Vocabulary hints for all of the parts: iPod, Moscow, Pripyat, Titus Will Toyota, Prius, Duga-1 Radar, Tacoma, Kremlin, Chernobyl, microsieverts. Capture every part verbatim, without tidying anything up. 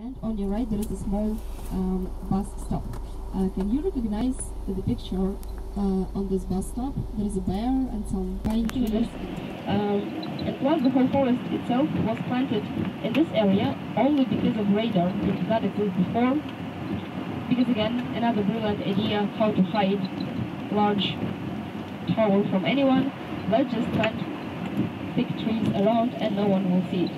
and on your right there is a small um, bus stop. Uh, can you recognize the picture uh, on this bus stop? There is a bear and some pine trees. Um, and plus the whole forest itself was planted in this area only because of radar, which did not exist before. Because again, another brilliant idea how to hide large tower from anyone. Let's just plant big trees around and no one will see it.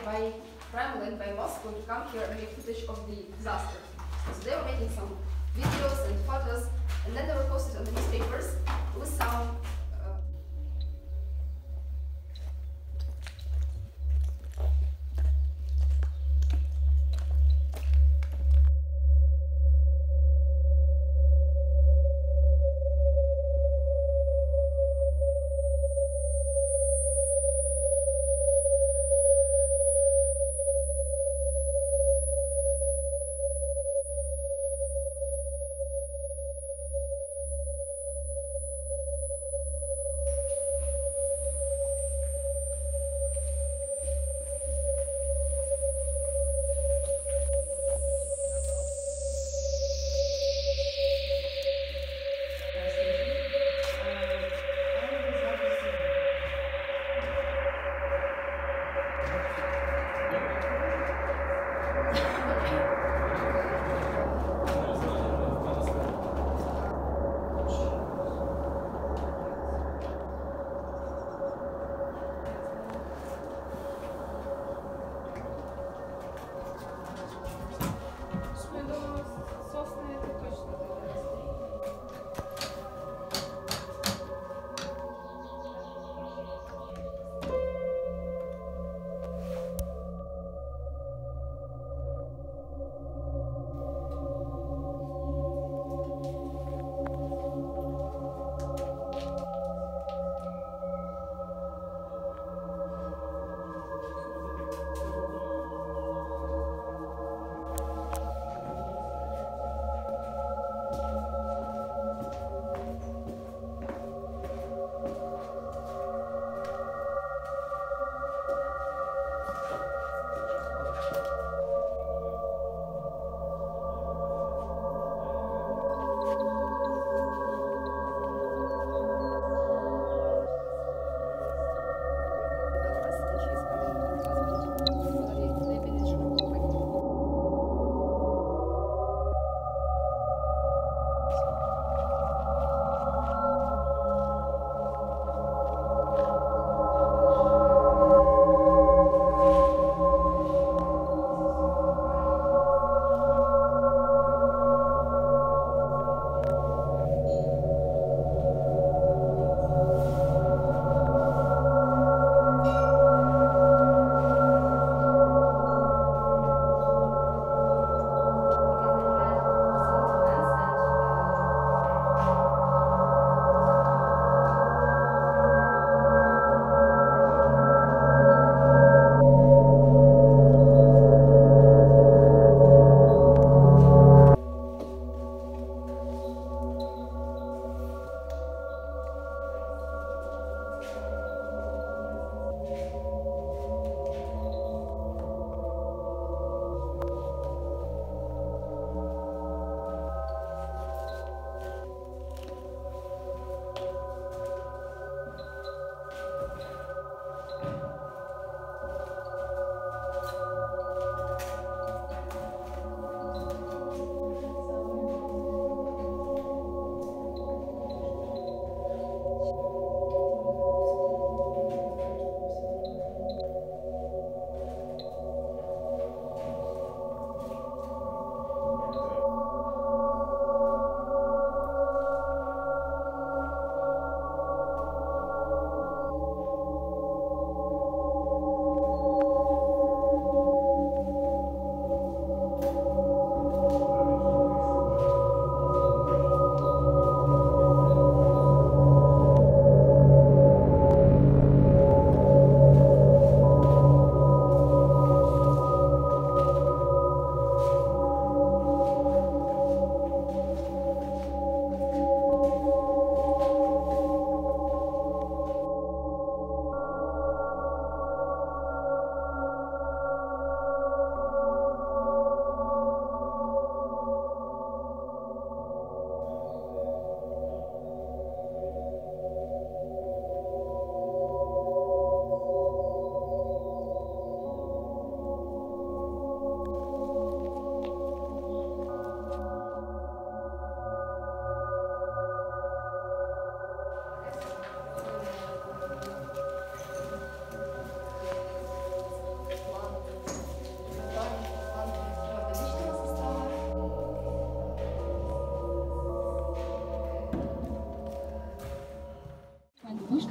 By Kremlin, by Moscow, to come here and make footage of the disaster. So they were making some videos and photos, and then they were posted on the newspapers with some. Uh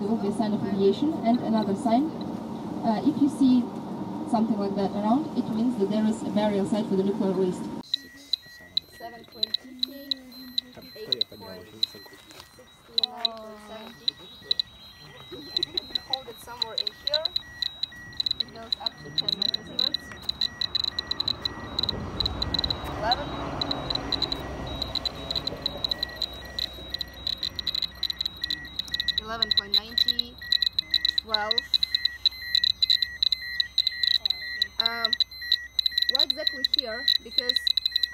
will be a sign of radiation. And another sign, uh, if you see something like that around, it means that there is a burial site for the nuclear waste. Hold it somewhere in here. It goes up to ten microsieverts. eleven. eleven point nine zero. twelve. Um, why exactly here? Because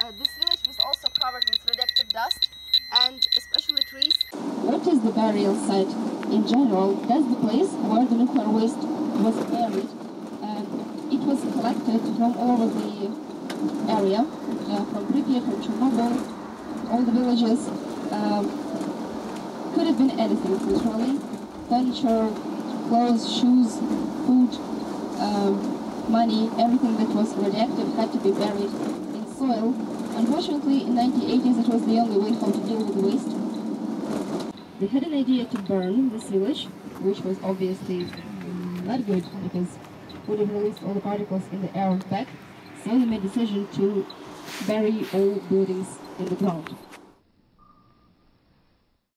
uh, this village was also covered with radioactive dust and especially trees. What is the burial site? In general, that's the place where the nuclear waste was buried. Um, it was collected from all over the area, uh, from Pripyat, from Chernobyl, all the villages. Um, could have been anything, literally. Furniture, clothes, shoes, food, um, money, everything that was radioactive had to be buried in soil. Unfortunately, in the nineteen eighties, it was the only way how to deal with the waste. They had an idea to burn this village, which was obviously not good because it would have released all the particles in the air back. So they made a decision to bury all buildings in the ground.